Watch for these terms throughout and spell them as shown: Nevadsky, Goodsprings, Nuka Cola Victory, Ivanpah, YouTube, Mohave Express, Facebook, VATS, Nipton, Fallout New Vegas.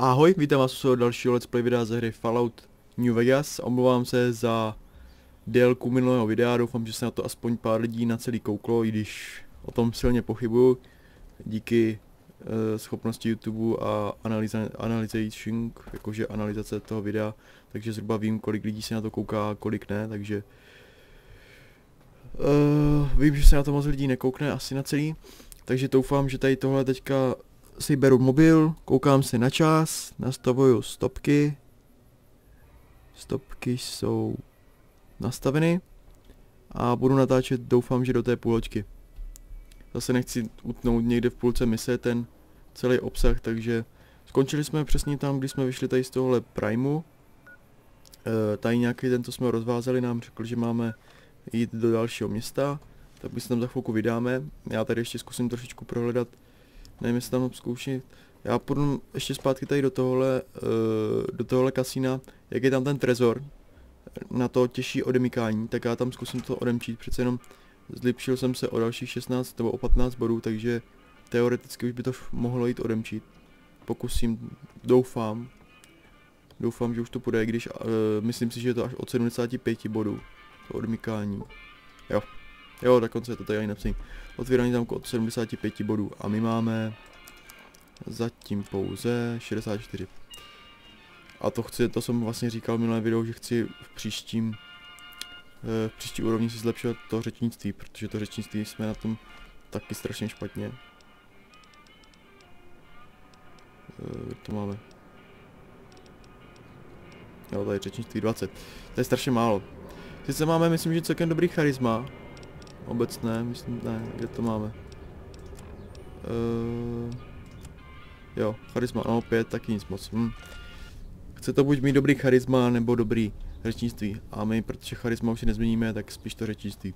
Ahoj, vítám vás u dalšího let's play videa ze hry Fallout New Vegas. Omlouvám se za délku minulého videa, doufám, že se na to aspoň pár lidí na celý kouklo, i když o tom silně pochybuju. Díky schopnosti YouTube a analyzing, jakože analyzace toho videa, takže zhruba vím, kolik lidí se na to kouká a kolik ne, takže vím, že se na to moc lidí nekoukne, asi na celý, takže doufám, že tady tohle teďka si beru mobil, koukám si na čas, nastavuju stopky. Stopky jsou nastaveny a budu natáčet, doufám, že do té půlhoďky. Zase nechci utnout někde v půlce mise ten celý obsah, takže skončili jsme přesně tam, kdy jsme vyšli tady z tohohle primu. Tady nějaký tento jsme rozvázali, nám řekl, že máme jít do dalšího města, tak my se tam za chvilku vydáme. Já tady ještě zkusím trošičku prohledat, nevím, jestli tam zkoušet. Já půjdu ještě zpátky tady do tohohle kasína, jak je tam ten trezor, na to těžší odemykání, tak já tam zkusím to odemčít, přece jenom zlepšil jsem se o dalších 16 nebo o 15 bodů, takže teoreticky už by to mohlo jít odemčít. Pokusím, doufám, že už to půjde, když myslím si, že je to až od 75 bodů, to odmykání. Jo, dokonce je to tady ani napsaný. Otvírání zámku od 75 bodů a my máme zatím pouze 64. A to jsem vlastně říkal v minulém videu, že chci v příští úrovni si zlepšovat to řečnictví, protože to řečnictví jsme na tom taky strašně špatně. To máme. Jo, tady řečnictví 20. To je strašně málo. Sice máme, myslím, že celkem dobrý charisma. Obecné, myslím, ne, kde to máme? Jo, charisma, no, 5, taky nic moc. Chce to buď mít dobrý charisma, nebo dobrý řečnictví. A my, protože charisma už si nezměníme, tak spíš to řečnictví.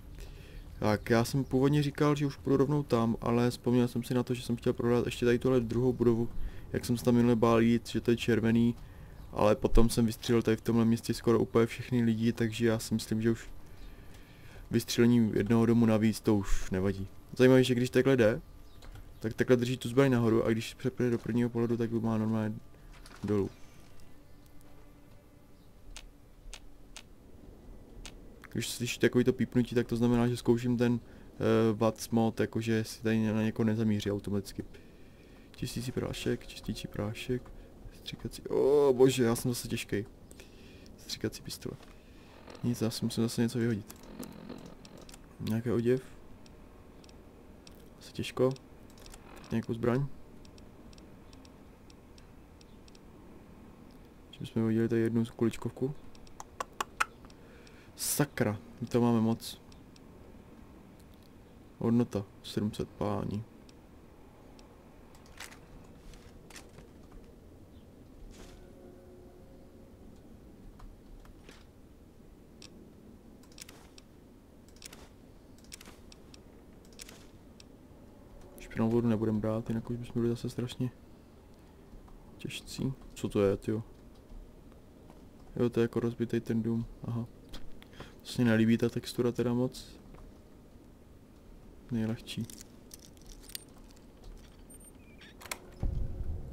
Tak, já jsem původně říkal, že už půjdu rovnou tam, ale vzpomněl jsem si na to, že jsem chtěl prodat ještě tady tuhle druhou budovu, jak jsem se tam minule bál jít, že to je červený, ale potom jsem vystřelil tady v tomhle městě skoro úplně všechny lidi, takže já si myslím, že už vystřelení jednoho domu navíc, to už nevadí. Zajímavé, že když takhle jde, tak takhle drží tu zbraň nahoru a když přepne do prvního pohledu, tak má normálně dolů. Když slyšíš takovýto pípnutí, tak to znamená, že zkouším ten VATS mod, jakože si tady na někoho nezamíří automaticky. Čistící prášek, stříkací... Oh, bože, já jsem zase těžkej. Stříkací pistole. Nic, já si musím zase něco vyhodit. Nějaký oděv. Asi těžko. Nějakou zbraň. Čím jsme udělali tady jednu kuličkovku. Sakra, my to máme moc. Hodnota 700 pání. Špinnou vodu nebudem brát, jinak už bychom byli zase strašně těžcí. Co to je, tyjo? Jo, to je jako rozbitej ten dům, aha. To se mi nelíbí ta textura teda moc. Nejlehčí.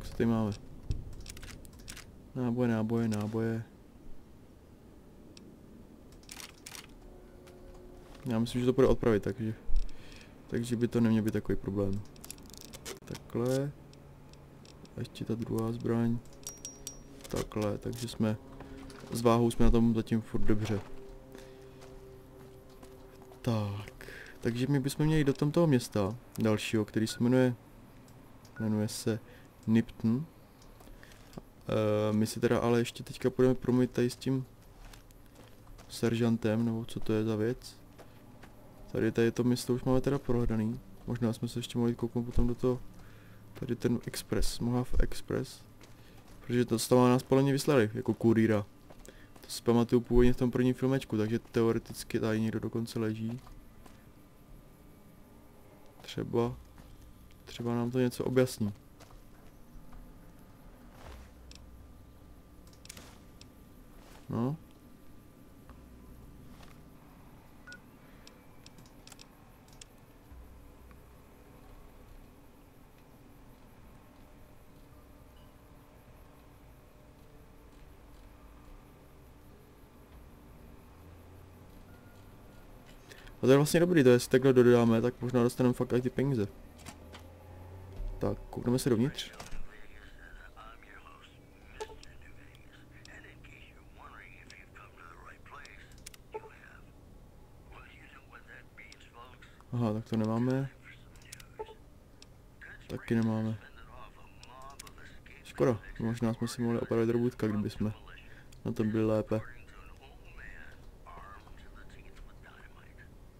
Co tady máme? Náboje. Já myslím, že to bude odpravit, takže by to neměl být takový problém. Takhle. A ještě ta druhá zbraň. Takhle, takže jsme... S váhou jsme na tom zatím furt dobře. Tak. Takže my bychom měli jít do tomto města. Dalšího, který se jmenuje... Jmenuje se Nipton. My si teda ale ještě teďka budeme promluvit tady s tím... Seržantem, nebo co to je za věc. Tady to město už máme teda prohledaný. Možná jsme se ještě mohli kouknout potom do toho... Tady ten Express, Mohave Express. Protože to stavá nás podle mě vyslali, jako kurýra. To si pamatuju původně v tom prvním filmečku, takže teoreticky tady někdo dokonce leží. Třeba nám to něco objasní. No. A to je vlastně dobrý, to jestli takhle dodáme, tak možná dostaneme fakt i ty peníze. Tak, koukneme se dovnitř. Aha, tak to nemáme. Taky nemáme. Škoda, možná jsme si mohli opravit robůtka, kdyby jsme na tom byli lépe.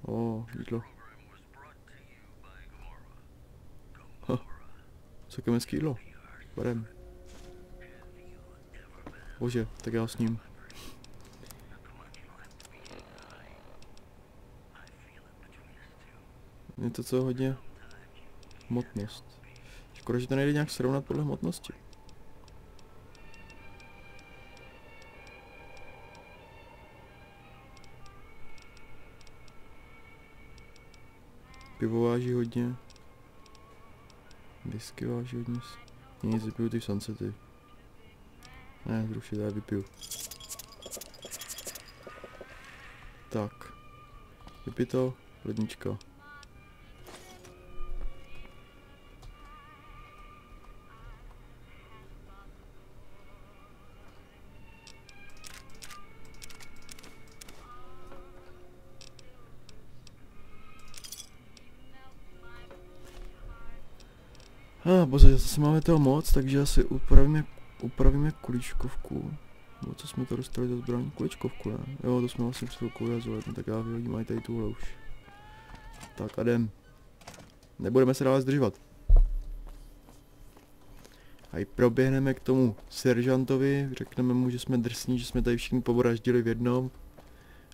O, jídlo. Co kemenský jídlo? Barem. Bože, tak já s ním. Je to co hodně hmotnost. Škoda, že to nejde nějak srovnat podle hmotnosti. Pivo váží hodně. Whisky váží hodně. Nic, vypiju ty sunsety. Ne, zrušit, já vypiju. Tak. Vypito, lednička. A bože, zase máme toho moc, takže asi upravíme kuličkovku. No, co jsme to dostali za zbraň? Kuličkovku, ne? Jo, to jsme vlastně před rukou vyhazovali, tak já vyhodím aj tady tuhle už. Tak a jdem. Nebudeme se dále zdržovat. A i proběhneme k tomu seržantovi, řekneme mu, že jsme drsní, že jsme tady všichni poboraždili v jednom.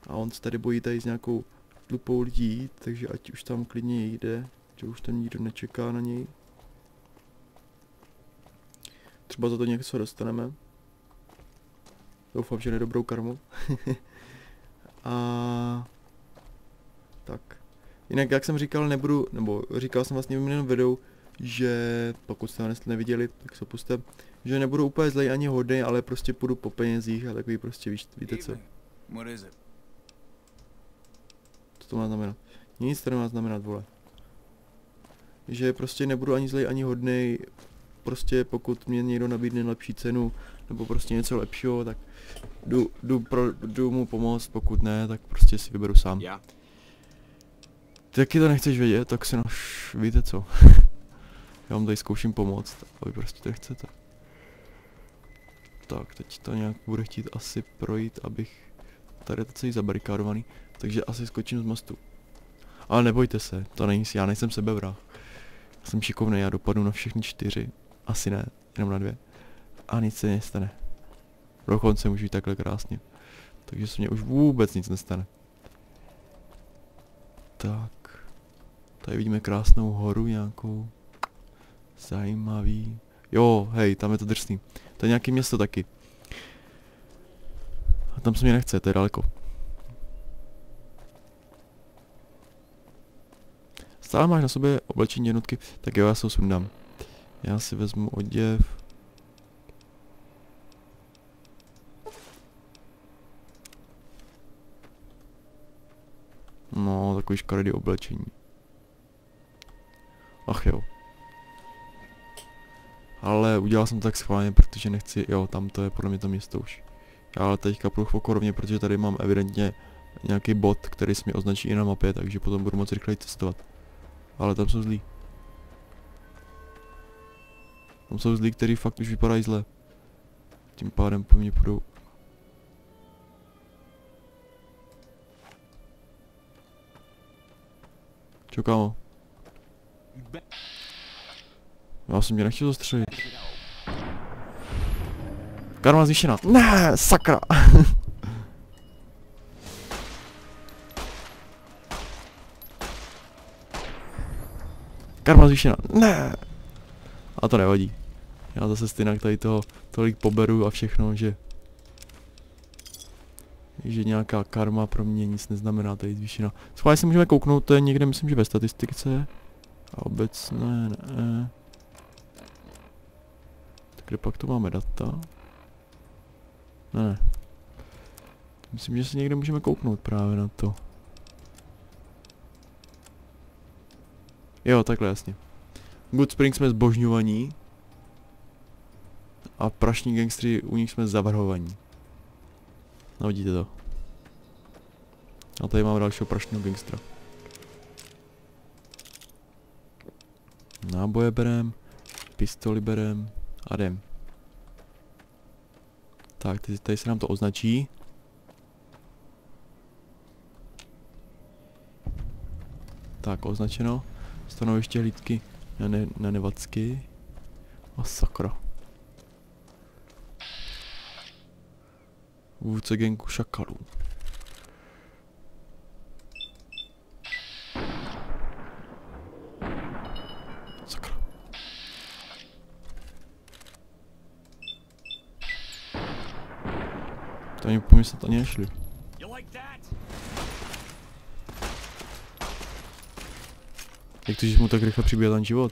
A on se tady bojí tady s nějakou tlupou lidí, takže ať už tam klidně jde, že už tam nikdo nečeká na něj. Třeba za to něco dostaneme. Doufám, že nedobrou karmu. A... Tak. Jinak, jak jsem říkal, nebudu... Nebo říkal jsem vlastně v minulém videu, že... Pokud jste ho neviděli, tak se puste. Že nebudu úplně zlej ani hodnej, ale prostě půjdu po penězích a takový prostě víte co. Co to má znamenat? Nic to nemá znamenat, vole. Že prostě nebudu ani zlej, ani hodnej. Prostě pokud mě někdo nabídne lepší cenu, nebo prostě něco lepšího, tak jdu mu pomoct, pokud ne, tak prostě si vyberu sám. Já. Taky to nechceš vědět, tak si naš... víte co. Já vám tady zkouším pomoct, a vy prostě to nechcete. Tak, teď to nějak bude chtít asi projít, abych... Tady je to celý zabarikádovaný, takže asi skočím z mostu. Ale nebojte se, to není, já nejsem sebevrah. Jsem šikovný, já dopadnu na všechny čtyři. Asi ne, jenom na dvě. A nic se nestane. Dokonce můžu jít takhle krásně. Takže se mně už vůbec nic nestane. Tak. Tady vidíme krásnou horu nějakou. Zajímavý. Jo, hej, tam je to drsný. To je nějaké město taky. A tam se mě nechce, to je daleko. Stále máš na sobě oblečení jednotky, tak jo, já se ho sundám. Já si vezmu oděv. No, takový škaredý oblečení. Ach jo. Ale udělal jsem to tak schválně, protože nechci, jo, tam to je podle mě to město už. Já ale teďka půjdu chvokorovně, protože tady mám evidentně nějaký bod, který se mi označí i na mapě, takže potom budu moc rychleji cestovat. Ale tam jsou zlí. Tam jsou zlí, kteří fakt už vypadají zle. Tím pádem po mně půjdou. Čau, kámo. Já jsem mě nechtěl zastřelit. Karma zvýšená. Ne, sakra. Karma zvýšená. Ne. A to nevadí. Já zase stejně tady toho tolik poberu a všechno, že nějaká karma pro mě nic neznamená, tady zvýšená. Schválně se můžeme kouknout, to je někde, myslím, že ve statistice. A obecné, ne. Tak kde pak to máme data? Ne. Myslím, že se někde můžeme kouknout právě na to. Jo, takhle jasně. Goodsprings jsme zbožňovaní. A prašní gangstři, u nich jsme zavrhovaní. No vidíte to. A tady mám dalšího prašního gangstra. Náboje berem, pistoli berem a jdem. Tak, tady se nám to označí. Tak, označeno. Stanoviště hlídky na Nevadsky. A sakra. Vůdce genku šakalů. Sakra. To ani pomyslet ani nešli. Jak to, že mu tak rychle přibíjel ten život?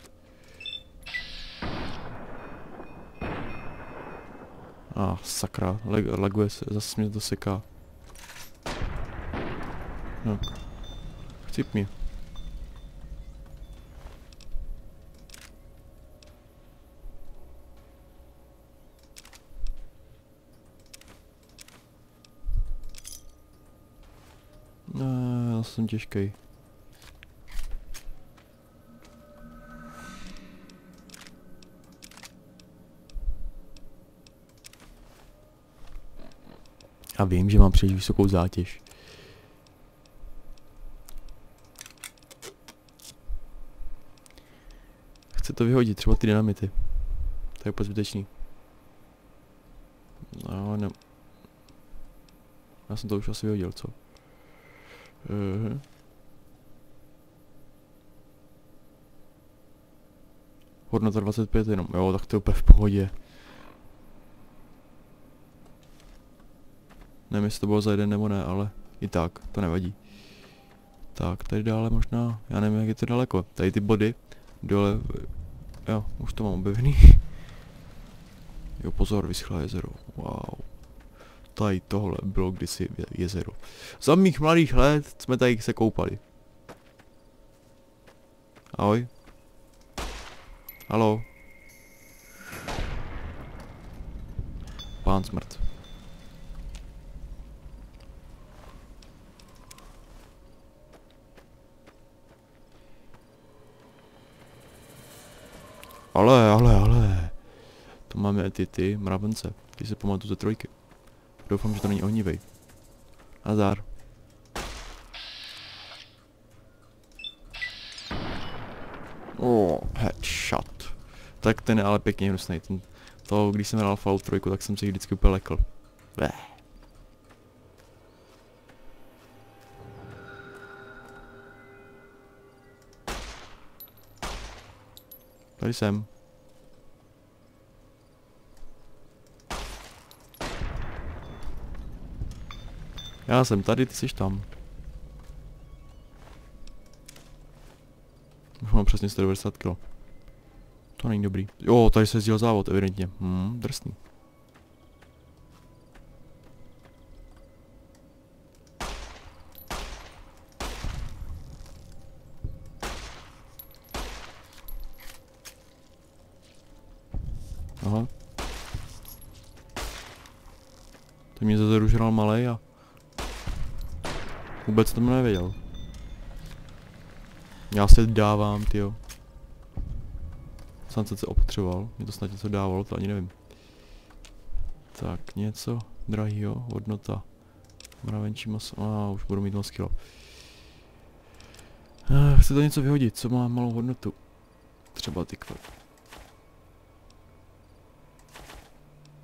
Ah, sakra, laguje se, zase mě to seká. No, chcíp mě. Já jsem těžkej. A vím, že mám příliš vysokou zátěž. Chce to vyhodit, třeba ty dynamity. To je úplně zbytečný. No, ne. Já jsem to už asi vyhodil, co? Hodnota 25 jenom. Jo, tak to je úplně v pohodě. Nevím, jestli to bylo za jeden nebo ne, ale i tak, to nevadí. Tak, tady dále možná, já nevím, jak je to daleko. Tady ty body, dole, jo, už to mám objevený. Jo, pozor, vyschlé jezero, wow. Tady tohle bylo kdysi jezero. Za mých mladých let jsme tady se koupali. Ahoj. Haló. Pán smrt. Ale. To máme ty mravence. Ty se pamatuju ze trojky. Doufám, že to není ohnivej. Azar. Headshot. Tak ten je ale pěkně hnusnej. To, když jsem hrál Fallout 3, tak jsem se jich vždycky úplně lekl. Bleh. Tady jsem. Já jsem tady, ty jsi tam. Už mám přesně 190 kg. To není dobrý. Jo, tady se zjel závod, evidentně. Drsný. Aha. To mě zase žral malej a vůbec tomu nevěděl. Já se dávám, tyjo. Sám se opotřeboval, mě to snad něco dávalo, to ani nevím. Tak, něco drahýho, hodnota. Mravenčí maso, už budu mít moc kilo. Chci to něco vyhodit, co má malou hodnotu. Třeba tykve.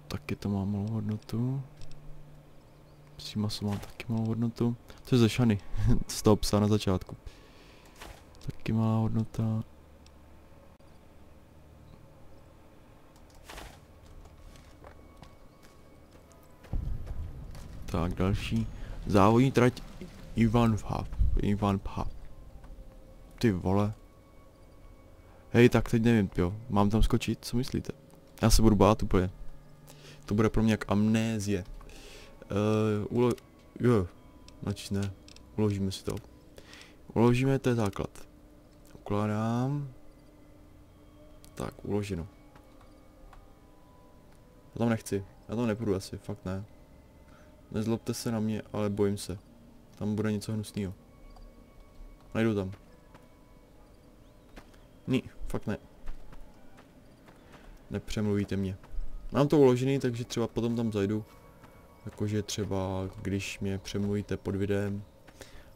Taky to má malou hodnotu. Psí maso má taky malou hodnotu. To je ze šany, z toho psa na začátku. Taky malá hodnota. Tak další. Závodní trať Ivanpah. Ty vole. Hej, tak teď nevím, jo. Mám tam skočit, co myslíte? Já se budu bát úplně. To bude pro mě jak amnézie. Uložíme si to. Uložíme, to je základ. ukládám. Tak, uloženo. Já tam nechci, já tam nepůjdu asi, fakt ne. Nezlobte se na mě, ale bojím se. Tam bude něco hnusného. Najdu tam. Ní, fakt ne. Nepřemluvíte mě. Mám to uložený, takže třeba potom tam zajdu. Jakože třeba, když mě přemluvíte pod videem,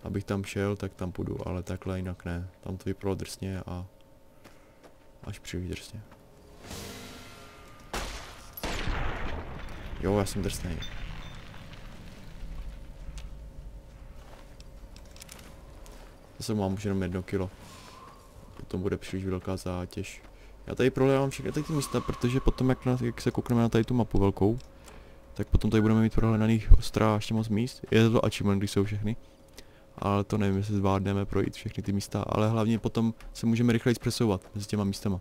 abych tam šel, tak tam půjdu, ale takhle jinak ne. Tam to vypadalo drsně a až příliš drsně. Jo, já jsem drsnej. Zase mám už jenom 1 kilo. Potom bude příliš velká zátěž. Já tady prohledávám všechny ty místa, protože potom jak se koukneme na tady tu mapu velkou, tak potom tady budeme mít prohledaných strašně moc míst. Je to achievementy, jsou všechny. Ale to nevím, jestli zvládneme projít všechny ty místa, ale hlavně potom se můžeme rychleji přesouvat mezi těma místama.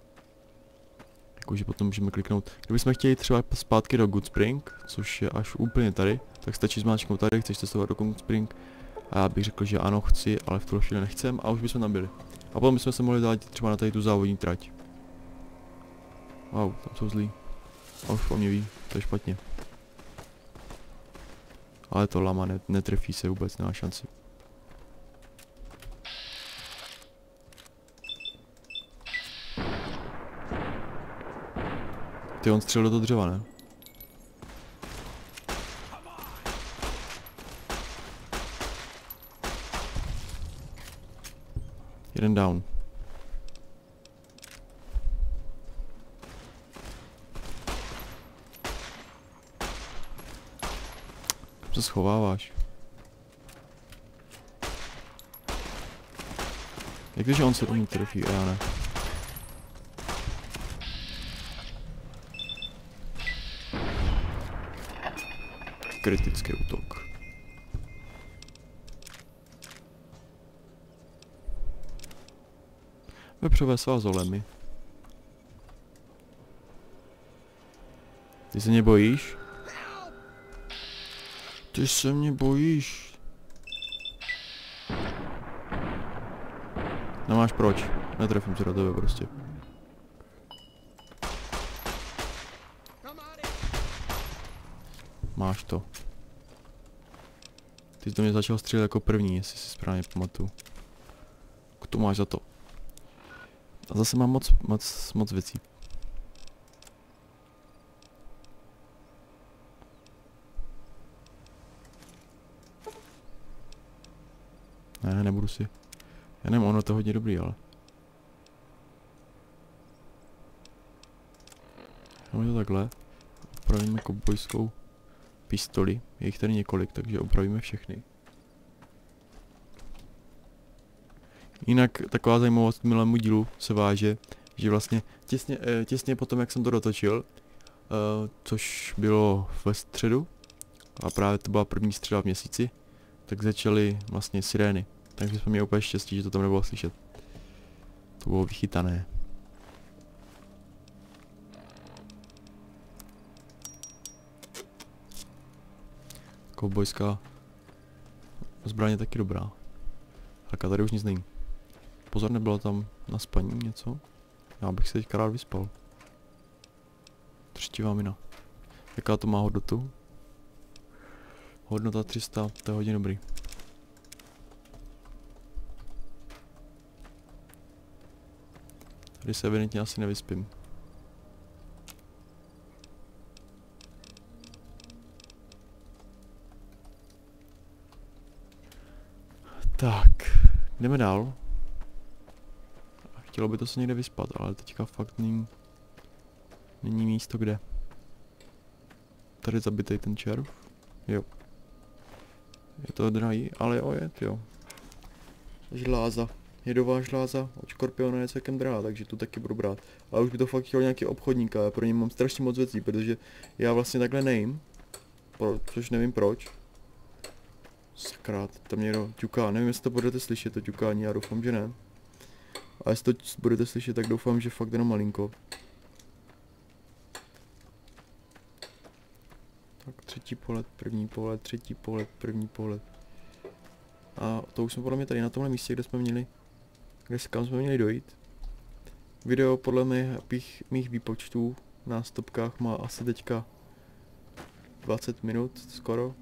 Jakože potom můžeme kliknout. Kdybychom chtěli třeba zpátky do Goodsprings, což je až úplně tady, tak stačí zmáčknout tady, chceš cestovat do Goodsprings. A já bych řekl, že ano, chci, ale v tuhle chvíli nechcem a už bychom tam byli. A potom bychom se mohli dát třeba na tady tu závodní trať. Wow, tam jsou zlí. A už po mě ví, to je špatně. Ale to lama netrefí se vůbec, nemá šanci. Ty, on střelil do toho dřeva, ne? Jeden down. Tam se schováváš. Jak když on se do mě trefí a já ne? Kritický útok. Vepřové svazolemi. Ty se mě bojíš? Ty se mě bojíš. Nemáš proč. Netrefím se do tebe prostě. Máš to. Ty jsi do mě začal střílet jako první, jestli si správně pamatuju. To máš za to. A zase mám moc věcí. Ne, nebudu si. Já nevím, ono to hodně dobrý, ale. Máme to takhle. Opravíme kobojskou pistoli. Je jich tady několik, takže opravíme všechny. Jinak taková zajímavost milému dílu se váže, že vlastně těsně potom, jak jsem to dotočil, což bylo ve středu, a právě to byla první středa v měsíci, tak začaly vlastně sirény. Takže jsme měli úplně štěstí, že to tam nebylo slyšet. To bylo vychytané. Koubojská zbraně taky dobrá. Tak a tady už nic není. Pozor, nebylo tam na spaní něco? Já bych se teďka rád vyspal. Třtivá mina. Jaká to má hodnotu? Hodnota 300, to je hodně dobrý. Tady se evidentně asi nevyspím. Tak, jdeme dál. Chtělo by to se někde vyspat, ale teďka fakt není místo kde. Tady zabitej ten červ. Jo. Je to drahý, ale jo, je to jo. Žláza. Jedová žláza od škorpiona je celkem drahá, takže tu taky budu brát. Ale už by to fakt chtělo nějaký obchodník a já pro ně mám strašně moc věcí, protože já vlastně takhle nejím. Což nevím proč. Sakrát, tam někdo ťuká, nevím jestli to budete slyšet, to ťukání, já doufám, že ne. A jestli to budete slyšet, tak doufám, že fakt jenom malinko. Tak třetí pohled, první pohled, třetí pohled, první pohled. A to už jsme podle mě tady na tomhle místě, kde jsme měli kam jsme měli dojít. Video podle mých výpočtů na stopkách má asi teďka 20 minut skoro.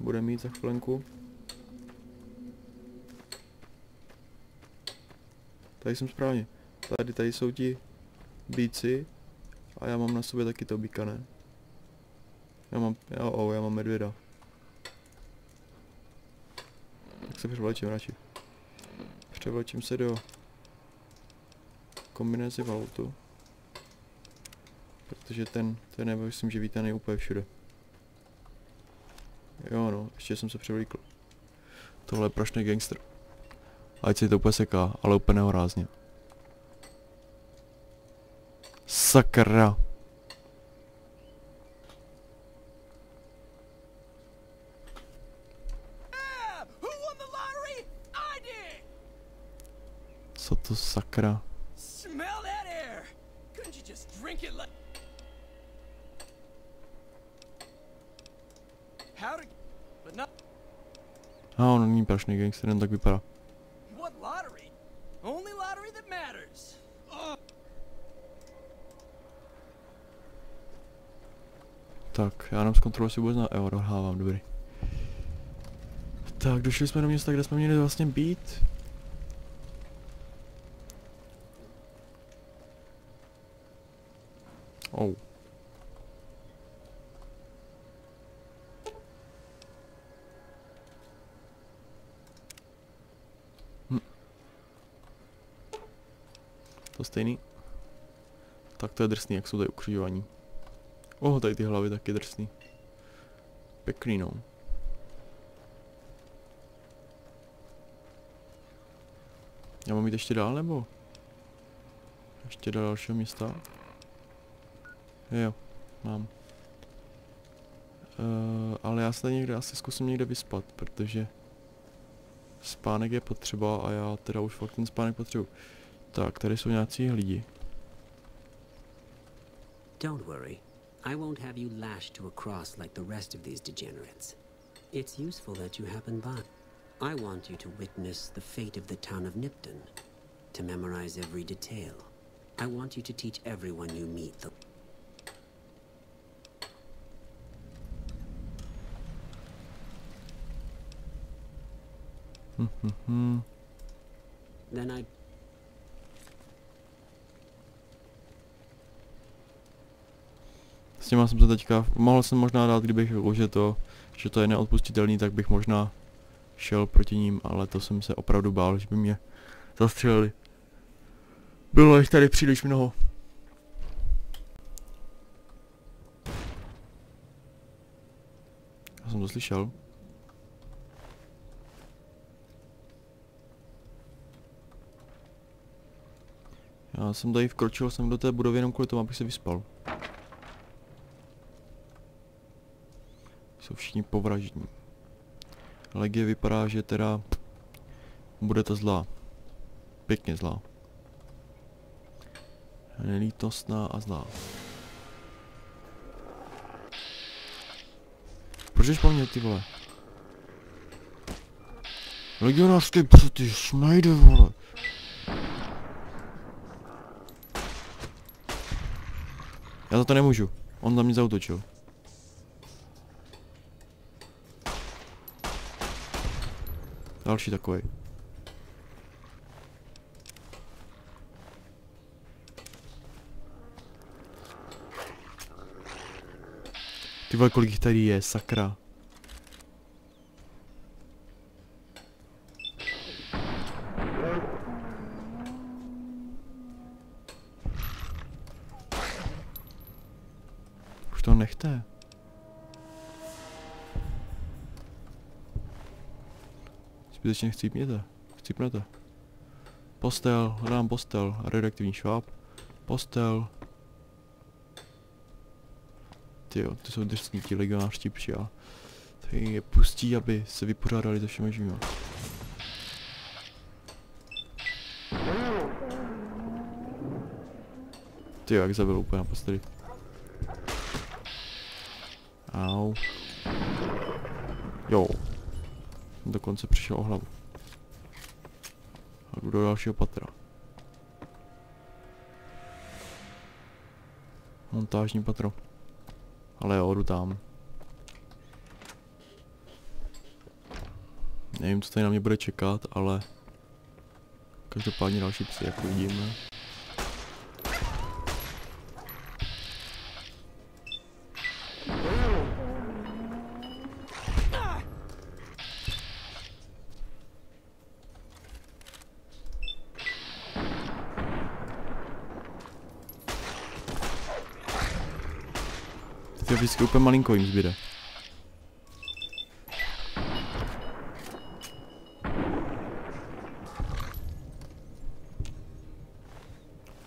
Bude mít za chvilenku. Tady jsem správně. Tady jsou ti býci a já mám na sobě taky to býka, ne? Já mám medvěda. Tak se převlečím radši. Převlečím se do kombinace valutu. Protože ten nebo myslím, že vítaný úplně všude. Jo no, ještě jsem se převlíkl. Tohle je prašný gangster. Ať si to úplně seká, ale úplně nehorázně. Sakra. Co to sakra? A on není prašný gangster, jen tak vypadá. Tak, já nám zkontroluji, jestli vůbec na euro hávám, dobrý. Tak, došli jsme do města, kde jsme měli vlastně být. Oh. To stejný. Tak to je drsný, jak jsou tady ukřižovaní. Oh, tady ty hlavy taky drsný. Pěkný, no. Já mám jít ještě dál, nebo? Ještě do dalšího města? Jo, mám. Ale já se tady někde asi zkusím někde vyspat, protože spánek je potřeba a já teda už fakt ten spánek potřebuji. Tak, tady jsou nějací lidi. Don't worry. I won't have you lashed to a cross like the rest of these degenerates. It's useful that you happen by. I want you to witness the fate of the town of Nipton, to memorize every detail. I want you to teach everyone you meet the... Then I... S těma jsem se teďka, mohl jsem možná dát, kdybych řekl, že to je neodpustitelný, tak bych možná šel proti ním, ale to jsem se opravdu bál, že by mě zastřelili. Bylo jich tady příliš mnoho. Já jsem to slyšel. Já jsem tady vkročil, jsem do té budovy jenom kvůli tomu, abych se vyspal. Jsou všichni povraždění. Legie vypadá, že teda bude to zlá. Pěkně zlá. Nelítostná a zlá. Proč jsi po mně, ty vole? Legionářský pře, ty snajde, vole. Já za to nemůžu. On na mě zaútočil. Další takovej. Ty vole, kolik jich tady je, sakra. Už to nechte. Zbytečně chcípnete. Postel, hledám postel, radioaktivní šváb. Postel. Tyjo, ty jsou drsní, ti legionářští přijal. Tak je pustí, aby se vypořádali se všemi živými. Tyjo, jak zabil úplně na posteli. Au. Jo. Dokonce přišel o hlavu. jdu do dalšího patra. Montážní patro. Ale jo, jdu tam. Nevím, co tady na mě bude čekat, ale... Každopádně další psy, jak uvidíme. Teď vždycky úplně malinko jim zbyde.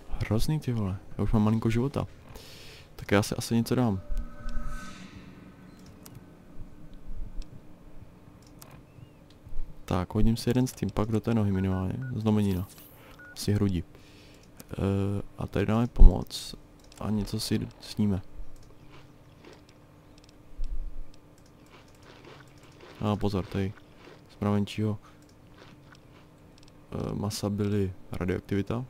Hrozný ty vole, já už mám malinko života. Tak já si asi něco dám. Tak, hodím si jeden s tím pak do té nohy minimálně, znamenina. Asi hrudi. A tady dáme pomoc a něco si sníme. A pozor, tady z mravenčího masa byly radioaktivita.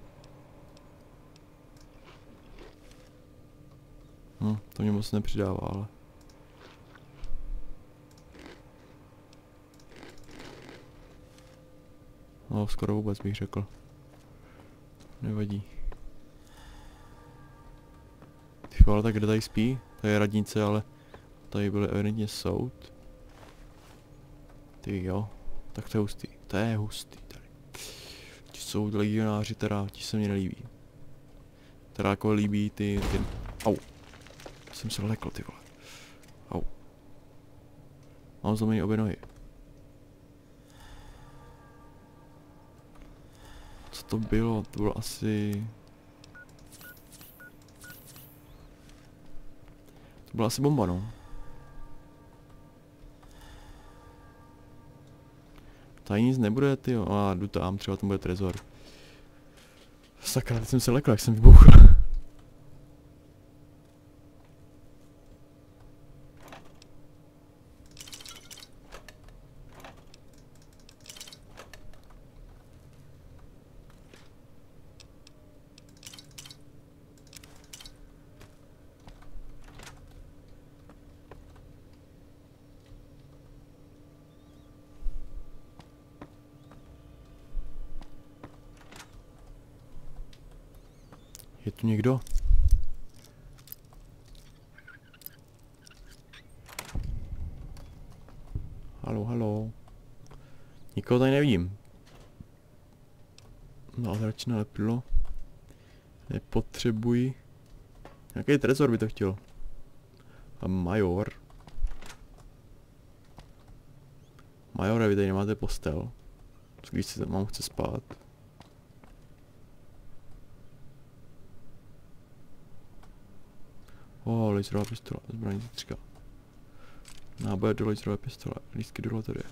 No, to mě moc nepřidává, ale... No, skoro vůbec bych řekl. Nevadí. Ty vole, tak kde tady spí? Tady je radnice, ale tady byly evidentně soud. Ty jo, tak to je hustý. To je hustý tady. Ti jsou legionáři, teda ti se mi nelíbí. Teda jako líbí ty... Au. Jsem se lekl, ty vole. Au. Mám zlomený obě nohy. Co to bylo? To bylo asi... To byla asi bomba, no. Tady nic nebude, tyjo. A jdu tam, třeba tam bude trezor. Sakra, teď jsem se lekl, jak jsem vybouchl. Je tu někdo? Haló, haló. Nikoho tady nevidím. No, zračné lepidlo. Nepotřebuji. Jaký trezor by to chtělo? A major. Majore, vy tady nemáte postel. Když si tam mám, chce spát. Oh, laserová pistole, zbraní zítřka. Náboje do laserové pistole, lístky do loterie.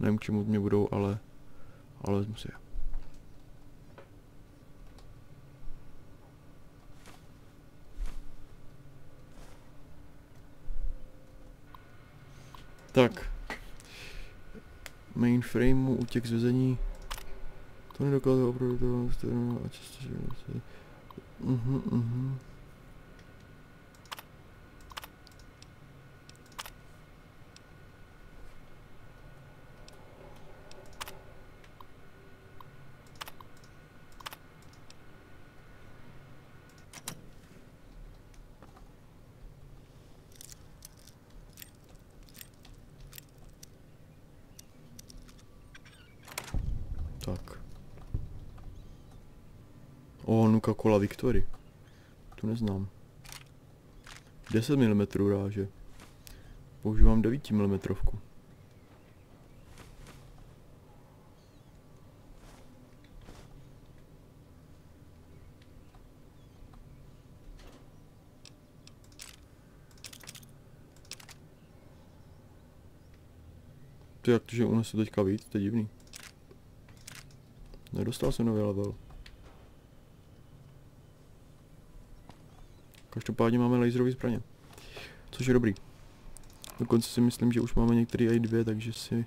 Nevím, k čemu mě budou, ale vezmu si je. Tak. Mainframeu, útěk z vězení. To nedokázal opravdu toho stranu a často živnosti. Tak. O, Nuka Cola Victory. Tu neznám. 10 mm ráže. Používám 9 mm. To jak to, že unesu teďka víc, to je divný. Nedostal jsem nový level. Každopádně máme laserové zbraně, což je dobrý. Dokonce si myslím, že už máme některé i dvě, takže si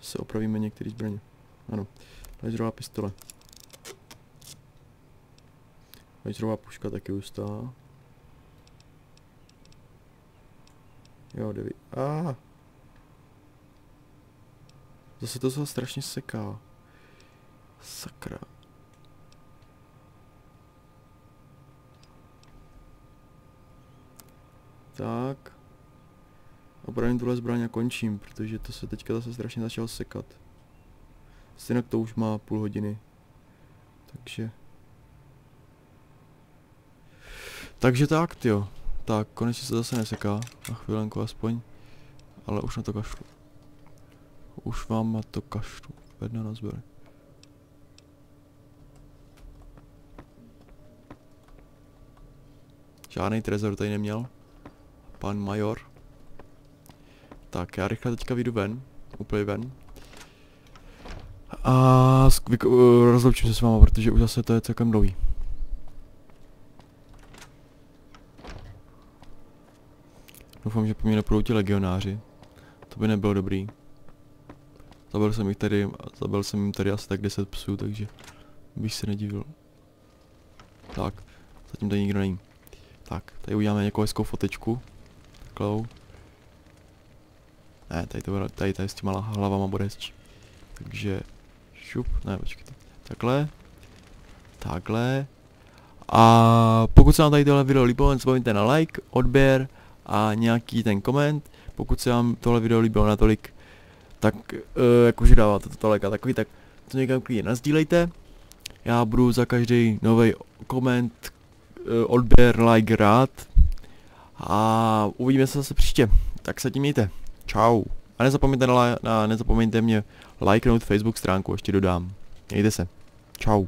Zase opravíme některé zbraně. Ano. Laserová pistole. Laserová puška taky ustá. Jo, 9. Ah. Zase to se strašně seká. Sakra. Tak. Opravím tuhle zbraň a končím, protože to se teďka zase strašně začalo sekat. Stejnak to už má půl hodiny. Takže... takže tak, tyjo. Tak, konečně se zase neseká. Na chvílenku aspoň. Ale už na to kašlu. Už vám na to kašlu. Vedno nás byli. Žádný trezor tady neměl. Pan major. Tak, já rychle teďka vyjdu ven. Úplně ven. A rozloučím se s váma, protože už zase to je celkem dlouhý. Doufám, že po mě nepůjdou ti legionáři. To by nebylo dobrý. Zabil jsem jim tady asi tak 10 psů, takže bych se nedivil. Tak, zatím tady nikdo není. Tak, tady uděláme nějakou hezkou fotečku. Takovou. Ne, tady s těma hlavama bude hezčí. Takže... šup, ne, počkejte. Takhle. Takhle. A pokud se vám tady tohle video líbilo, nezapomeňte na like, odběr a nějaký ten koment. Pokud se vám tohle video líbilo natolik, tak jakože dáváte to like a takový, tak to někam klidně nasdílejte. Já budu za každý nový koment, odběr, like rád. A uvidíme se zase příště. Tak se tím mějte. Čau. A nezapomeňte mě lajknout Facebook stránku, ještě dodám. Mějte se. Čau.